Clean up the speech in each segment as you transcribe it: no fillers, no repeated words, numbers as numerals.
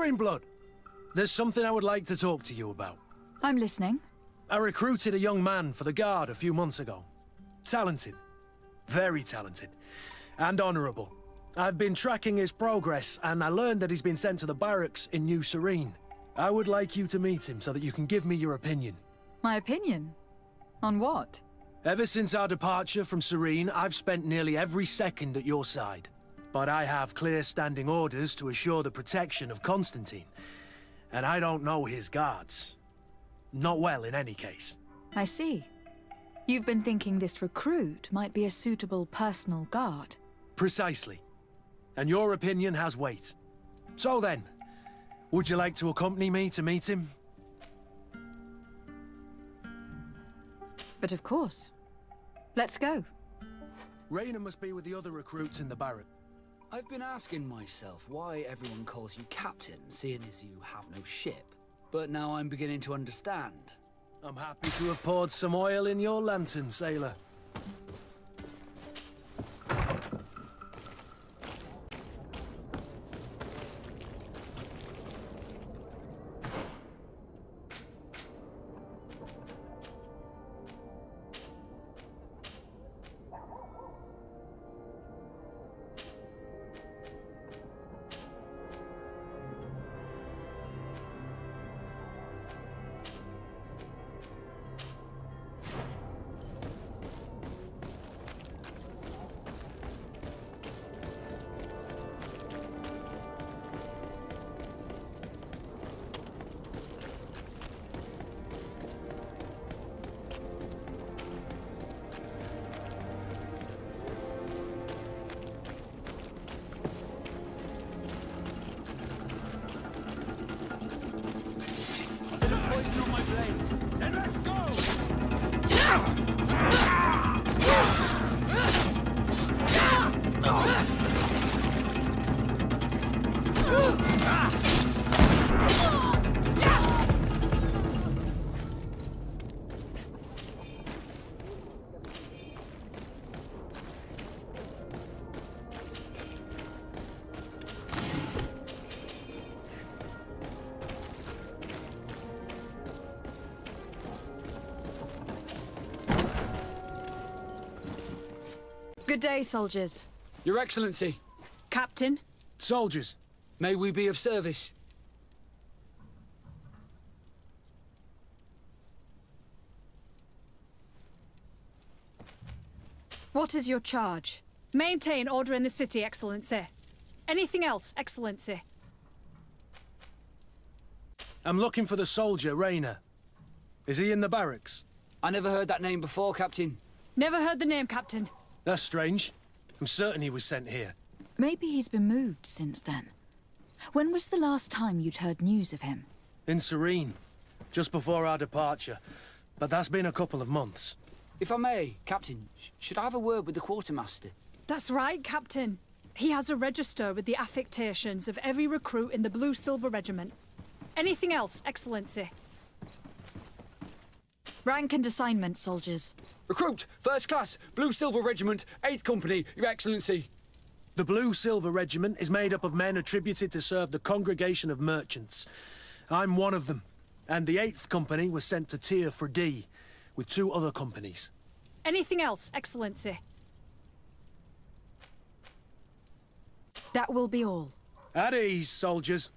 Greenblood, there's something I would like to talk to you about. I'm listening. I recruited a young man for the Guard a few months ago. Talented. Very talented. And honorable. I've been tracking his progress, and I learned that he's been sent to the barracks in New Serene. I would like you to meet him so that you can give me your opinion. My opinion? On what? Ever since our departure from Serene, I've spent nearly every second at your side. But I have clear standing orders to assure the protection of Constantine. And I don't know his guards. Not well, in any case. I see. You've been thinking this recruit might be a suitable personal guard. Precisely. And your opinion has weight. So then, would you like to accompany me to meet him? But of course. Let's go. Rainer must be with the other recruits in the barrack. I've been asking myself why everyone calls you Captain, seeing as you have no ship. But now I'm beginning to understand. I'm happy to have poured some oil in your lantern, sailor. Good day, soldiers. Your Excellency. Captain. Soldiers, may we be of service? What is your charge? Maintain order in the city, Excellency. Anything else, Excellency? I'm looking for the soldier, Rainer. Is he in the barracks? I never heard that name before, Captain. Never heard the name, Captain. That's strange. I'm certain he was sent here. Maybe he's been moved since then. When was the last time you'd heard news of him? In Serene, just before our departure. But that's been a couple of months. If I may, Captain, should I have a word with the quartermaster? That's right, Captain. He has a register with the affectations of every recruit in the Blue Silver Regiment. Anything else, Excellency? Rank and assignment, soldiers. Recruit, First Class, Blue Silver Regiment, 8th Company, Your Excellency. The Blue Silver Regiment is made up of men attributed to serve the Congregation of Merchants. I'm one of them, and the 8th Company was sent to Tir Fridae with 2 other companies. Anything else, Excellency? That will be all. At ease, soldiers.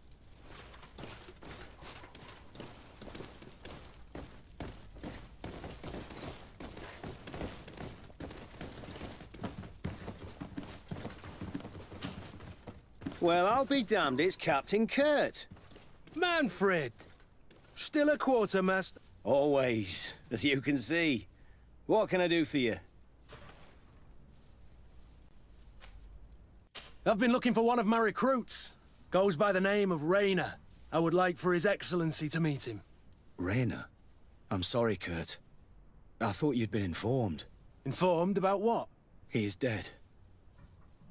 Well, I'll be damned, it's Captain Kurt. Manfred! Still a quartermaster? Always, as you can see. What can I do for you? I've been looking for one of my recruits. Goes by the name of Rayner. I would like for His Excellency to meet him. Rayner? I'm sorry, Kurt. I thought you'd been informed. Informed about what? He is dead.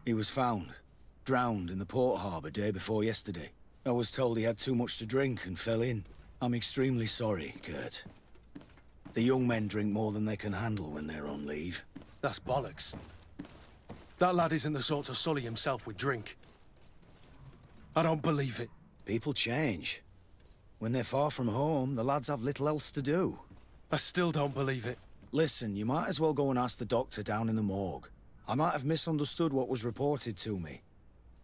He was found. Drowned in the port harbour day before yesterday. I was told he had too much to drink and fell in. I'm extremely sorry, Kurt. The young men drink more than they can handle when they're on leave. That's bollocks. That lad isn't the sort to sully himself with drink. I don't believe it. People change. When they're far from home, the lads have little else to do. I still don't believe it. Listen, you might as well go and ask the doctor down in the morgue. I might have misunderstood what was reported to me.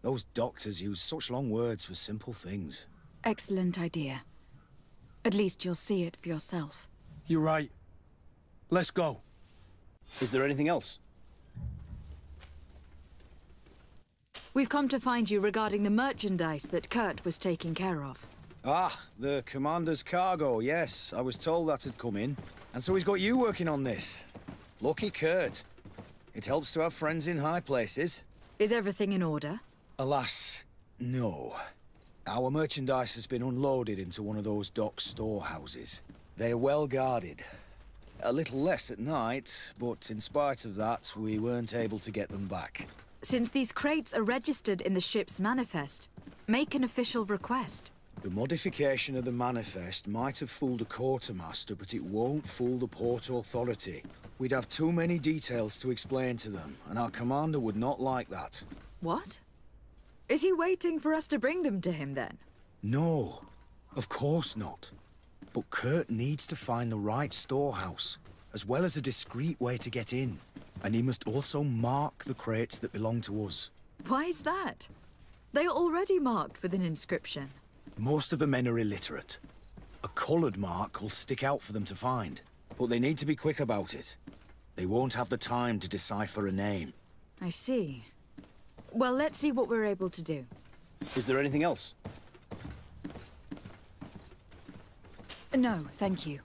Those doctors use such long words for simple things. Excellent idea. At least you'll see it for yourself. You're right. Let's go. Is there anything else? We've come to find you regarding the merchandise that Kurt was taking care of. Ah, the commander's cargo, yes. I was told that had come in. And so he's got you working on this. Lucky Kurt. It helps to have friends in high places. Is everything in order? Alas, no. Our merchandise has been unloaded into one of those dock storehouses. They're well guarded. A little less at night, but in spite of that, we weren't able to get them back. Since these crates are registered in the ship's manifest, make an official request. The modification of the manifest might have fooled a quartermaster, but it won't fool the port authority. We'd have too many details to explain to them, and our commander would not like that. What? Is he waiting for us to bring them to him, then? No, of course not. But Kurt needs to find the right storehouse, as well as a discreet way to get in. And he must also mark the crates that belong to us. Why is that? They're already marked with an inscription. Most of the men are illiterate. A coloured mark will stick out for them to find. But they need to be quick about it. They won't have the time to decipher a name. I see. Well, let's see what we're able to do. Is there anything else? No, thank you.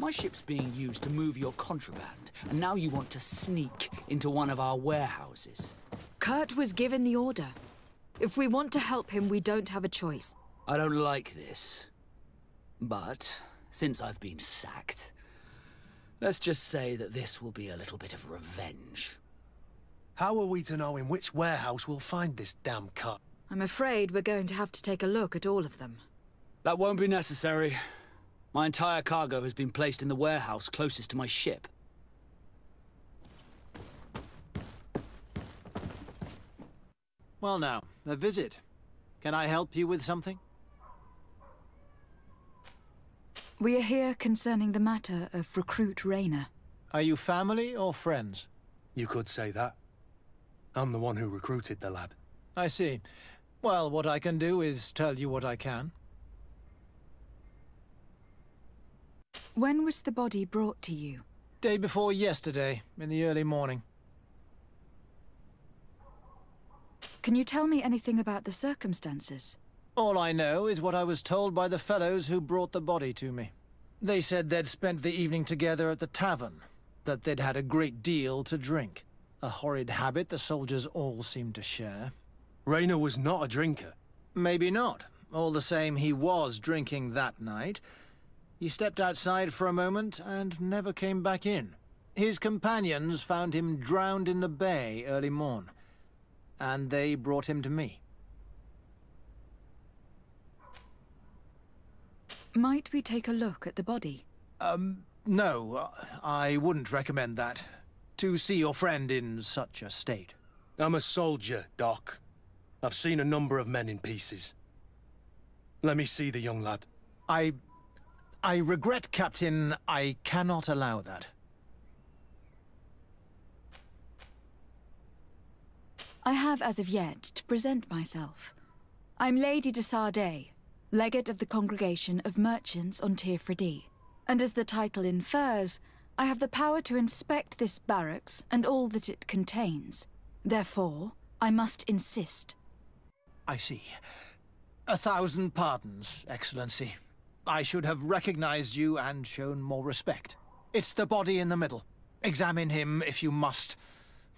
My ship's being used to move your contraband, and now you want to sneak into one of our warehouses. Kurt was given the order. If we want to help him, we don't have a choice. I don't like this, but since I've been sacked, let's just say that this will be a little bit of revenge. How are we to know in which warehouse we'll find this damn cut? I'm afraid we're going to have to take a look at all of them. That won't be necessary. My entire cargo has been placed in the warehouse closest to my ship. Well now, a visit. Can I help you with something? We are here concerning the matter of Recruit Rayner. Are you family or friends? You could say that. I'm the one who recruited the lad. I see. Well, what I can do is tell you what I can. When was the body brought to you? Day before yesterday, in the early morning. Can you tell me anything about the circumstances? All I know is what I was told by the fellows who brought the body to me. They said they'd spent the evening together at the tavern, that they'd had a great deal to drink. A horrid habit the soldiers all seemed to share. Rainer was not a drinker. Maybe not. All the same, he was drinking that night. He stepped outside for a moment and never came back in. His companions found him drowned in the bay early morn, and they brought him to me. Might we take a look at the body? No, I wouldn't recommend that. To see your friend in such a state. I'm a soldier, Doc. I've seen a number of men in pieces. Let me see the young lad. I regret, Captain, I cannot allow that. I have, as of yet, to present myself. I'm Lady de Sardet, Legate of the Congregation of Merchants on Tirfrideep, and as the title infers, I have the power to inspect this barracks and all that it contains. Therefore, I must insist. I see. 1,000 pardons, Excellency. I should have recognized you and shown more respect. It's the body in the middle. Examine him if you must,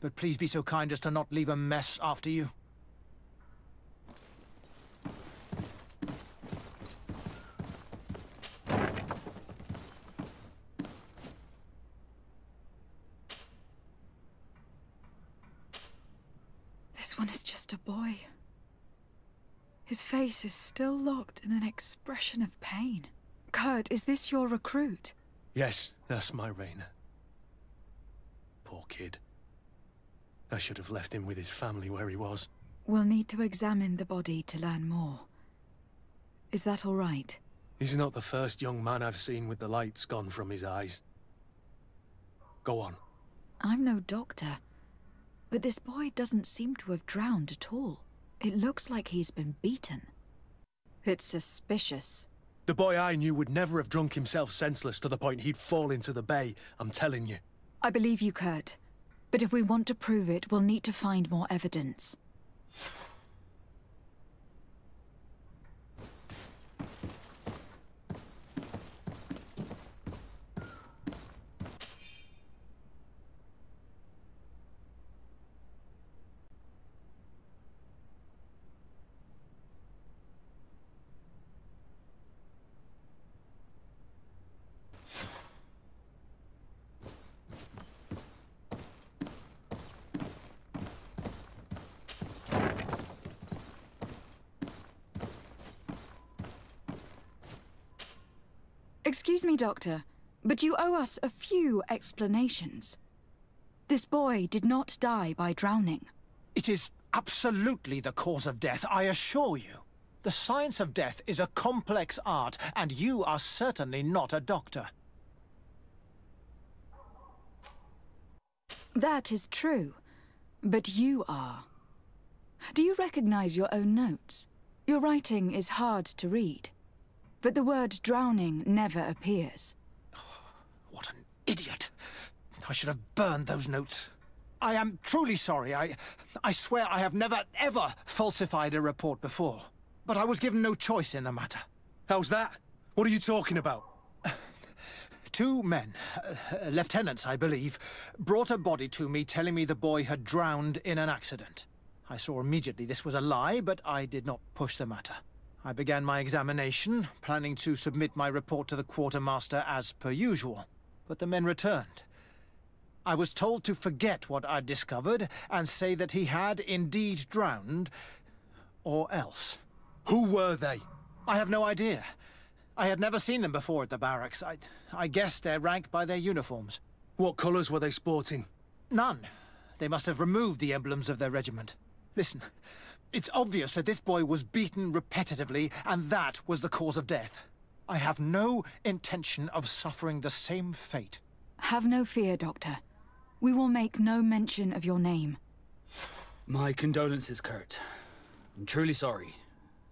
but please be so kind as to not leave a mess after you. This one is just a boy. His face is still locked in an expression of pain. Kurt, is this your recruit? Yes, that's my Rainer. Poor kid. I should have left him with his family where he was. We'll need to examine the body to learn more. Is that all right? He's not the first young man I've seen with the lights gone from his eyes. Go on. I'm no doctor, but this boy doesn't seem to have drowned at all. It looks like he's been beaten. It's suspicious. The boy I knew would never have drunk himself senseless to the point he'd fall into the bay, I'm telling you. I believe you, Kurt. But if we want to prove it, we'll need to find more evidence. Excuse me, Doctor, but you owe us a few explanations. This boy did not die by drowning. It is absolutely the cause of death, I assure you. The science of death is a complex art, and you are certainly not a doctor. That is true, but you are. Do you recognize your own notes? Your writing is hard to read. But the word drowning never appears. What an idiot. I should have burned those notes. I am truly sorry. I swear I have never, ever falsified a report before. But I was given no choice in the matter. How's that? What are you talking about? Two men, lieutenants, I believe, brought a body to me telling me the boy had drowned in an accident. I saw immediately this was a lie, but I did not push the matter. I began my examination, planning to submit my report to the quartermaster as per usual, but the men returned. I was told to forget what I'd discovered and say that he had indeed drowned, or else. Who were they? I have no idea. I had never seen them before at the barracks. I guessed their rank by their uniforms. What colours were they sporting? None. They must have removed the emblems of their regiment. Listen. It's obvious that this boy was beaten repetitively, and that was the cause of death. I have no intention of suffering the same fate. Have no fear, Doctor. We will make no mention of your name. My condolences, Kurt. I'm truly sorry.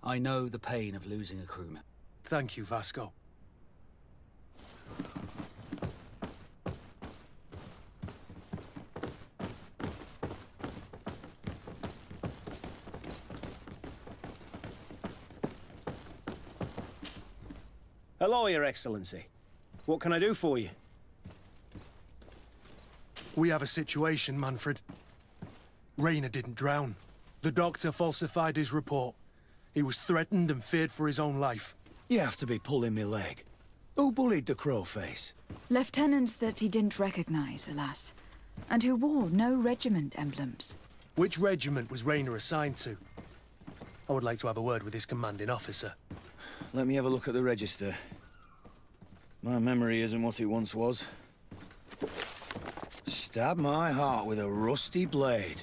I know the pain of losing a crewman. Thank you, Vasco. Hello, Your Excellency. What can I do for you? We have a situation, Manfred. Rayner didn't drown. The doctor falsified his report. He was threatened and feared for his own life. You have to be pulling me leg. Who bullied the crowface? Lieutenants that he didn't recognize, alas, and who wore no regiment emblems. Which regiment was Rayner assigned to? I would like to have a word with his commanding officer. Let me have a look at the register. My memory isn't what it once was. Stabbed my heart with a rusty blade.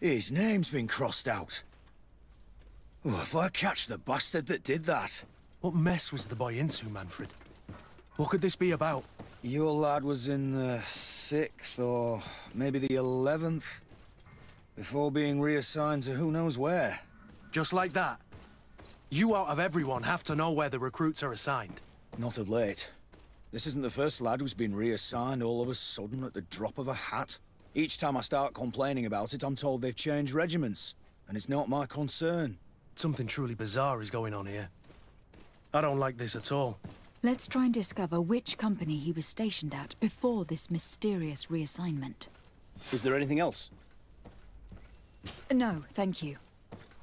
His name's been crossed out. Oh, if I catch the bastard that did that. What mess was the boy into, Manfred? What could this be about? Your lad was in the 6th or maybe the 11th before being reassigned to who knows where. Just like that? You out of everyone have to know where the recruits are assigned. Not of late. This isn't the first lad who's been reassigned all of a sudden at the drop of a hat. Each time I start complaining about it, I'm told they've changed regiments, and it's not my concern. Something truly bizarre is going on here. I don't like this at all. Let's try and discover which company he was stationed at before this mysterious reassignment. Is there anything else? No, thank you.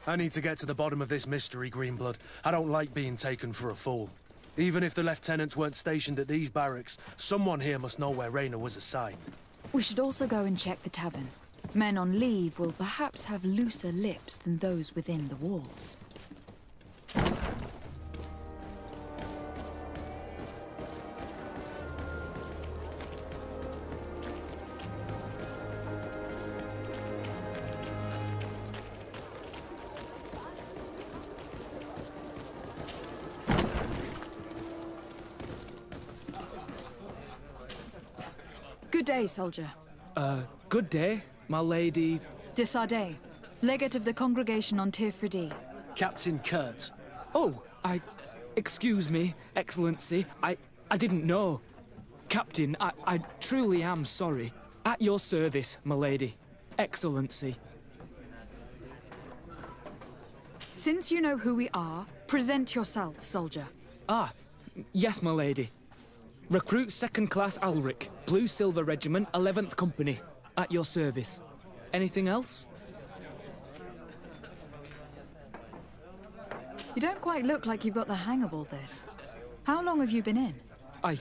I need to get to the bottom of this mystery, Greenblood. I don't like being taken for a fool. Even if the lieutenants weren't stationed at these barracks, someone here must know where Rayner was assigned. We should also go and check the tavern. Men on leave will perhaps have looser lips than those within the walls. Good day, soldier. Good day, my lady... de Sardet, legate of the congregation on Tirfrideep. Captain Kurt. Oh, excuse me, Excellency. I didn't know. Captain, I truly am sorry. At your service, my lady. Excellency. Since you know who we are, present yourself, soldier. Ah, yes, my lady. Recruit Second Class Alric, Blue Silver Regiment, 11th Company. At your service. Anything else? You don't quite look like you've got the hang of all this. How long have you been in?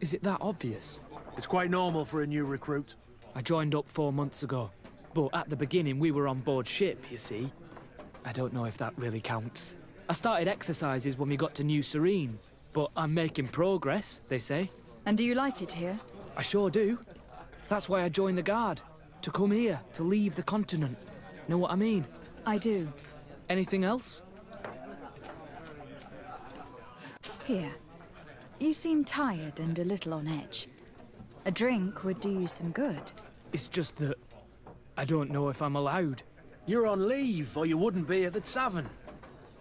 Is it that obvious? It's quite normal for a new recruit. I joined up 4 months ago, but at the beginning we were on board ship, you see. I don't know if that really counts. I started exercises when we got to New Serene, but I'm making progress, they say. And do you like it here? I sure do. That's why I joined the Guard, to come here, to leave the continent. Know what I mean? I do. Anything else? Here. You seem tired and a little on edge. A drink would do you some good. It's just that... I don't know if I'm allowed. You're on leave, or you wouldn't be at the tavern.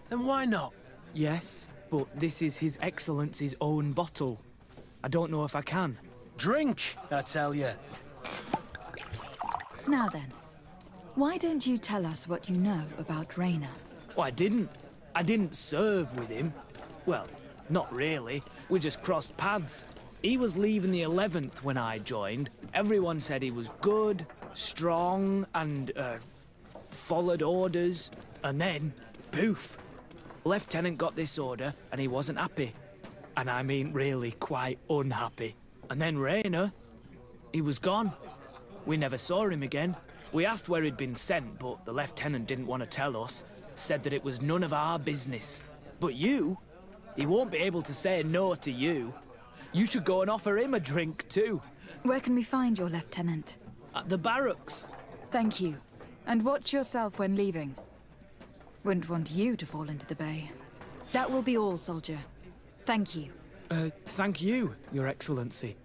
Then why not? Yes, but this is His Excellency's own bottle. I don't know if I can. Drink, I tell you. Now then, why don't you tell us what you know about Rainer? Well, I didn't serve with him. Well, not really. We just crossed paths. He was leaving the 11th when I joined. Everyone said he was good, strong, and, followed orders. And then, poof! Lieutenant got this order, and he wasn't happy. And I mean really quite unhappy. And then Rayner, he was gone. We never saw him again. We asked where he'd been sent, but the lieutenant didn't want to tell us. Said that it was none of our business. But you, he won't be able to say no to you. You should go and offer him a drink, too. Where can we find your lieutenant? At the barracks. Thank you. And watch yourself when leaving. Wouldn't want you to fall into the bay. That will be all, soldier. Thank you. Thank you, Your Excellency.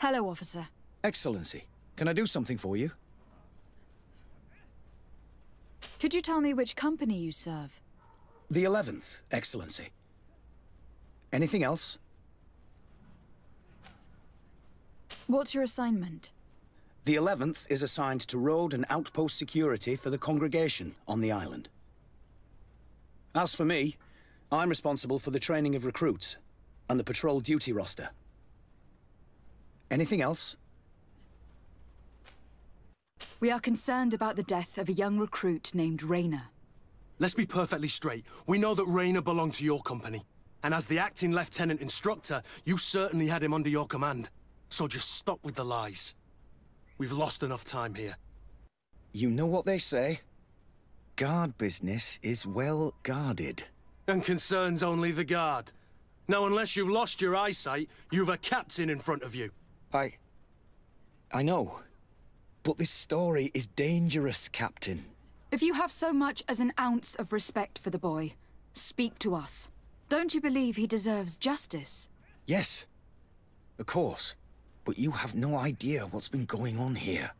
Hello, officer. Excellency, can I do something for you? Could you tell me which company you serve? The 11th, Excellency. Anything else? What's your assignment? The 11th is assigned to road and outpost security for the congregation on the island. As for me, I'm responsible for the training of recruits and the patrol duty roster. Anything else? We are concerned about the death of a young recruit named Rainer. Let's be perfectly straight. We know that Rainer belonged to your company. And as the acting lieutenant instructor, you certainly had him under your command. So just stop with the lies. We've lost enough time here. You know what they say. Guard business is well guarded. And concerns only the Guard. Now, unless you've lost your eyesight, you've a captain in front of you. I know, but this story is dangerous, Captain. If you have so much as an ounce of respect for the boy, speak to us. Don't you believe he deserves justice? Yes, of course, but you have no idea what's been going on here.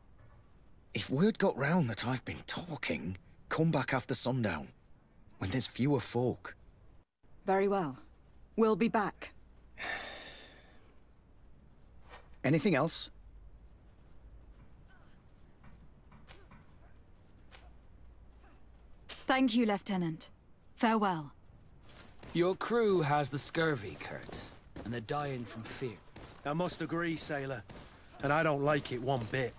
If word got round that I've been talking, come back after sundown, when there's fewer folk. Very well. We'll be back. Anything else? Thank you, Lieutenant. Farewell. Your crew has the scurvy, Kurt, and they're dying from fear. I must agree, sailor, and I don't like it one bit.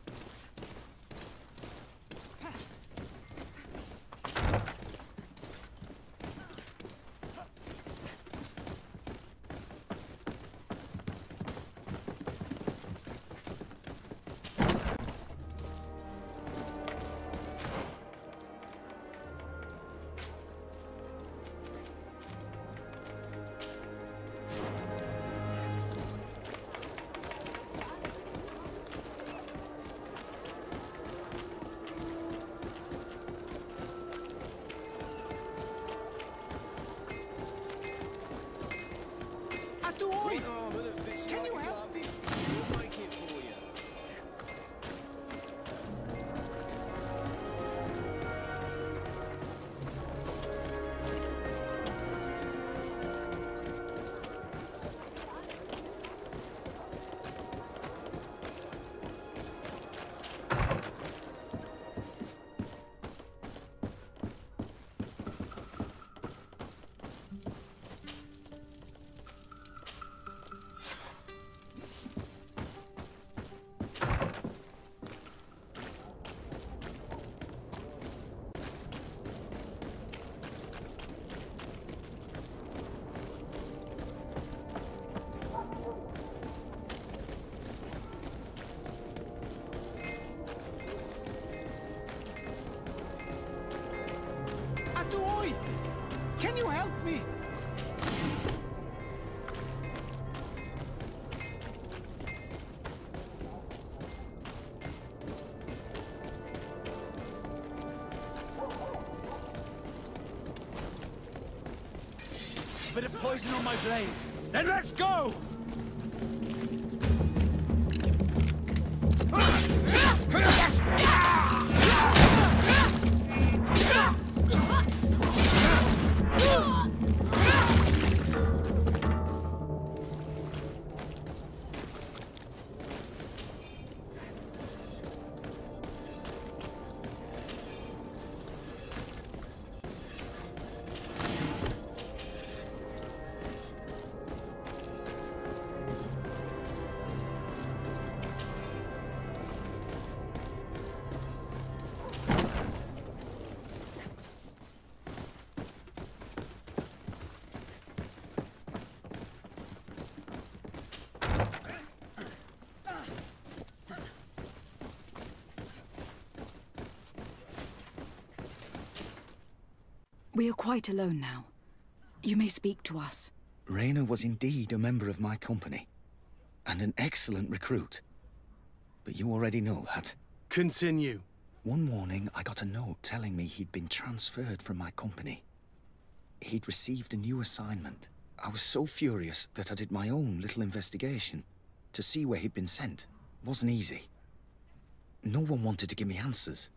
me? A bit of poison on my blade. Then let's go! We are quite alone now. You may speak to us. Rayner was indeed a member of my company, and an excellent recruit. But you already know that. Continue. One morning, I got a note telling me he'd been transferred from my company. He'd received a new assignment. I was so furious that I did my own little investigation to see where he'd been sent. It wasn't easy. No one wanted to give me answers.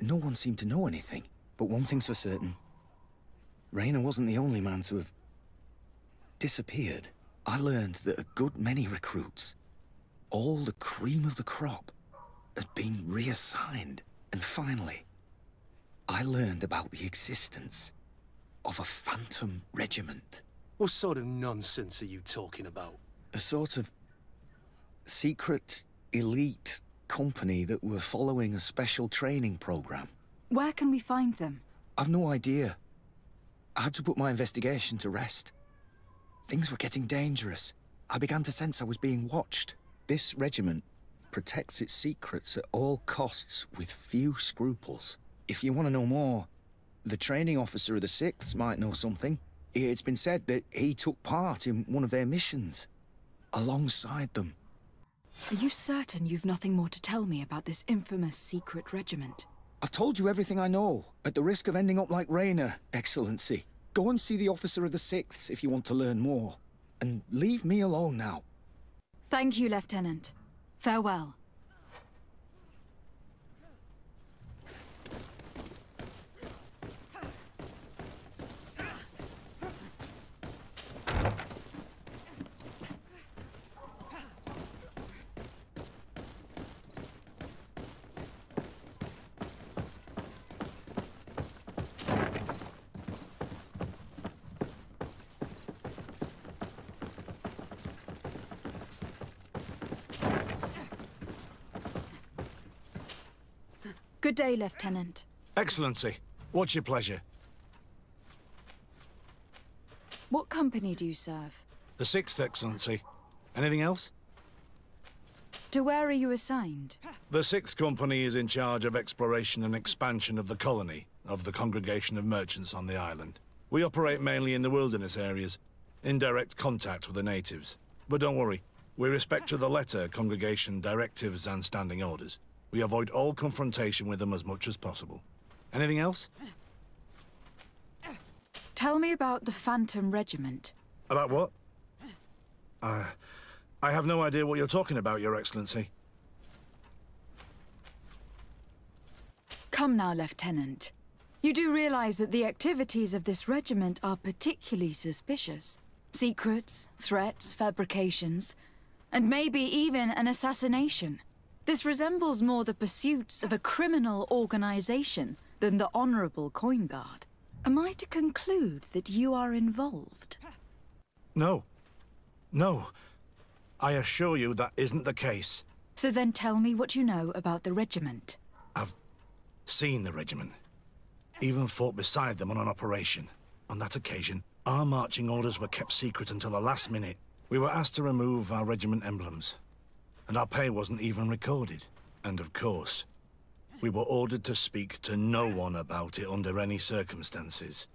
No one seemed to know anything. But one thing's for certain. Rainer wasn't the only man to have disappeared. I learned that a good many recruits, all the cream of the crop, had been reassigned. And finally, I learned about the existence of a Phantom Regiment. What sort of nonsense are you talking about? A sort of secret elite company that were following a special training program. Where can we find them? I've no idea. I had to put my investigation to rest. Things were getting dangerous. I began to sense I was being watched. This regiment protects its secrets at all costs with few scruples. If you want to know more, the training officer of the 6th might know something. It's been said that he took part in one of their missions, alongside them. Are you certain you've nothing more to tell me about this infamous secret regiment? I've told you everything I know, at the risk of ending up like Rainer, Excellency. Go and see the officer of the 6th if you want to learn more. And leave me alone now. Thank you, Lieutenant. Farewell. Good day, Lieutenant. Excellency, what's your pleasure? What company do you serve? The 6th, Excellency. Anything else? To where are you assigned? The 6th Company is in charge of exploration and expansion of the colony of the Congregation of Merchants on the island. We operate mainly in the wilderness areas, in direct contact with the natives. But don't worry, we respect to the letter Congregation directives and standing orders. We avoid all confrontation with them as much as possible. Anything else? Tell me about the Phantom Regiment. About what? I have no idea what you're talking about, Your Excellency. Come now, Lieutenant. You do realize that the activities of this regiment are particularly suspicious. Secrets, threats, fabrications, and maybe even an assassination. This resembles more the pursuits of a criminal organization than the Honorable Coin Guard. Am I to conclude that you are involved? No. No. I assure you that isn't the case. So then tell me what you know about the regiment. I've seen the regiment. Even fought beside them on an operation. On that occasion, our marching orders were kept secret until the last minute. We were asked to remove our regiment emblems. And our pay wasn't even recorded. And of course, we were ordered to speak to no one about it under any circumstances.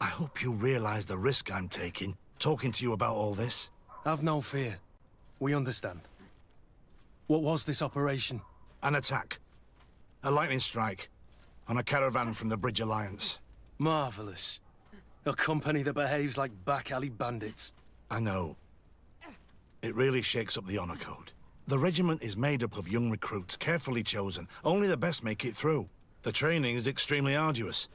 I hope you realize the risk I'm taking, talking to you about all this. Have no fear. We understand. What was this operation? An attack. A lightning strike. On a caravan from the Bridge Alliance. Marvelous. A company that behaves like back-alley bandits. I know. It really shakes up the honor code. The regiment is made up of young recruits, carefully chosen. Only the best make it through. The training is extremely arduous.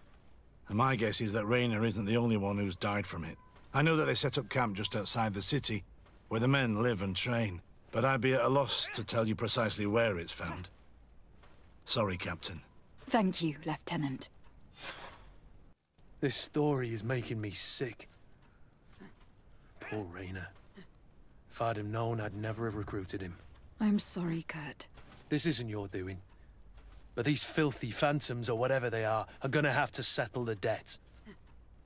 And my guess is that Rayner isn't the only one who's died from it. I know that they set up camp just outside the city, where the men live and train. But I'd be at a loss to tell you precisely where it's found. Sorry, Captain. Thank you, Lieutenant. This story is making me sick. Poor Rayner. If I'd have known, I'd never have recruited him. I'm sorry, Kurt. This isn't your doing. But these filthy phantoms, or whatever they are gonna have to settle the debt.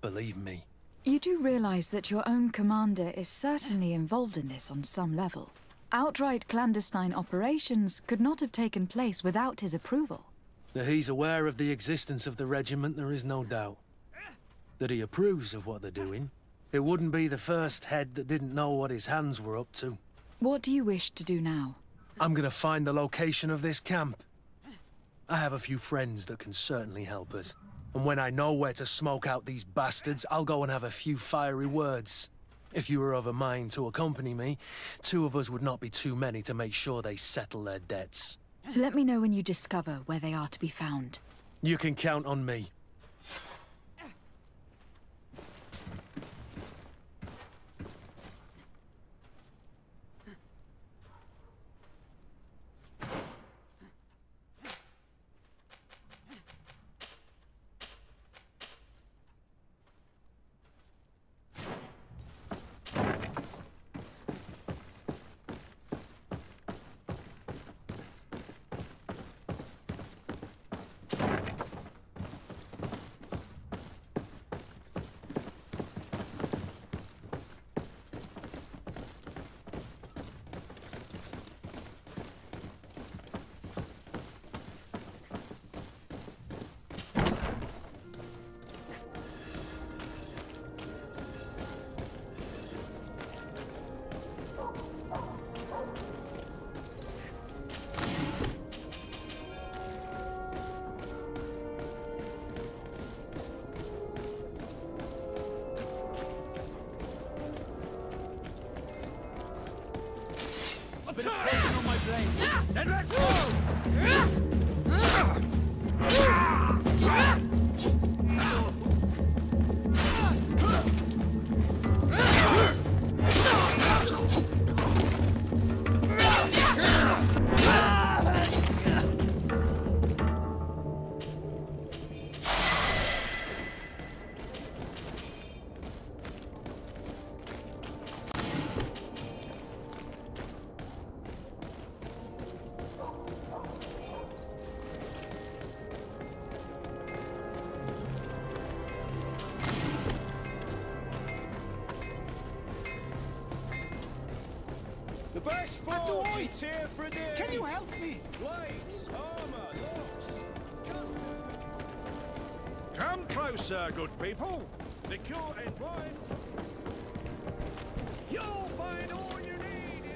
Believe me. You do realize that your own commander is certainly involved in this on some level. Outright clandestine operations could not have taken place without his approval. That he's aware of the existence of the regiment, there is no doubt. That he approves of what they're doing. It wouldn't be the first head that didn't know what his hands were up to. What do you wish to do now? I'm gonna find the location of this camp. I have a few friends that can certainly help us. And when I know where to smoke out these bastards, I'll go and have a few fiery words. If you were of a mind to accompany me, two of us would not be too many to make sure they settle their debts. Let me know when you discover where they are to be found. You can count on me. Then let's go! Tirfradi! Can you help me? Lights, armor, locks, custom. Come closer, good people. The cure and wine. You'll find all you need in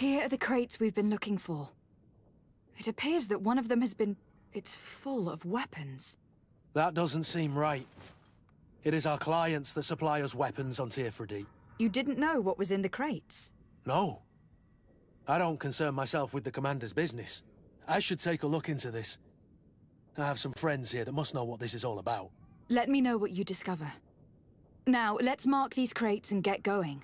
Here are the crates we've been looking for. It appears that one of them has been... It's full of weapons. That doesn't seem right. It is our clients that supply us weapons on Tirfrideep. You didn't know what was in the crates? No. I don't concern myself with the commander's business. I should take a look into this. I have some friends here that must know what this is all about. Let me know what you discover. Now, let's mark these crates and get going.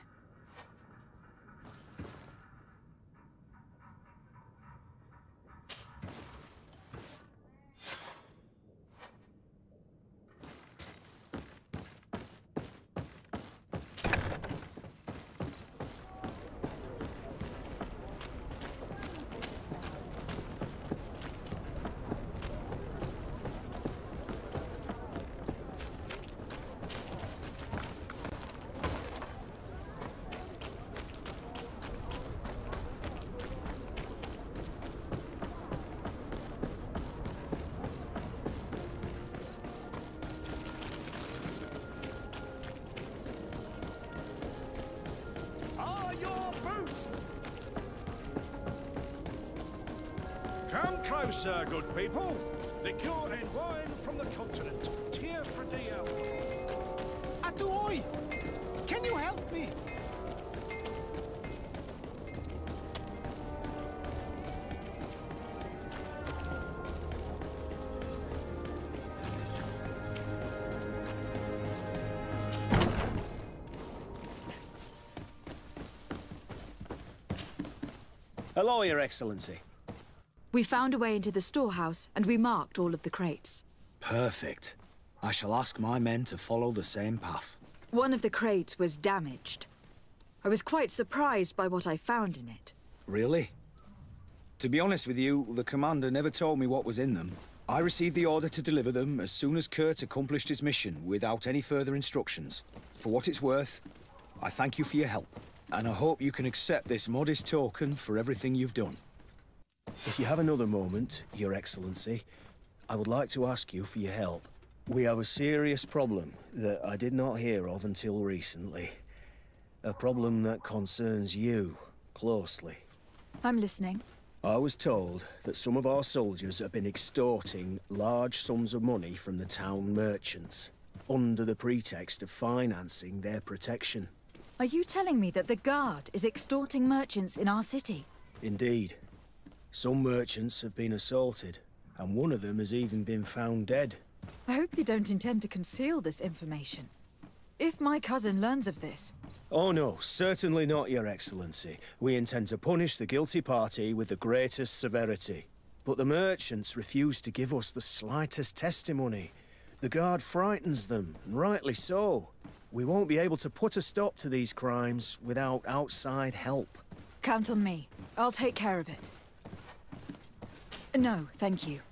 Sir, good people, liqueur and wine from the continent. Tir Fridae. Atuoi! Can you help me? Hello, Your Excellency. We found a way into the storehouse, and we marked all of the crates. Perfect. I shall ask my men to follow the same path. One of the crates was damaged. I was quite surprised by what I found in it. Really? To be honest with you, the commander never told me what was in them. I received the order to deliver them as soon as Kurt accomplished his mission without any further instructions. For what it's worth, I thank you for your help, and I hope you can accept this modest token for everything you've done. If you have another moment, Your Excellency, I would like to ask you for your help. We have a serious problem that I did not hear of until recently. A problem that concerns you closely. I'm listening. I was told that some of our soldiers have been extorting large sums of money from the town merchants, under the pretext of financing their protection. Are you telling me that the Guard is extorting merchants in our city? Indeed. Some merchants have been assaulted, and one of them has even been found dead. I hope you don't intend to conceal this information. If my cousin learns of this... Oh no, certainly not, Your Excellency. We intend to punish the guilty party with the greatest severity. But the merchants refuse to give us the slightest testimony. The Guard frightens them, and rightly so. We won't be able to put a stop to these crimes without outside help. Count on me. I'll take care of it. No, thank you.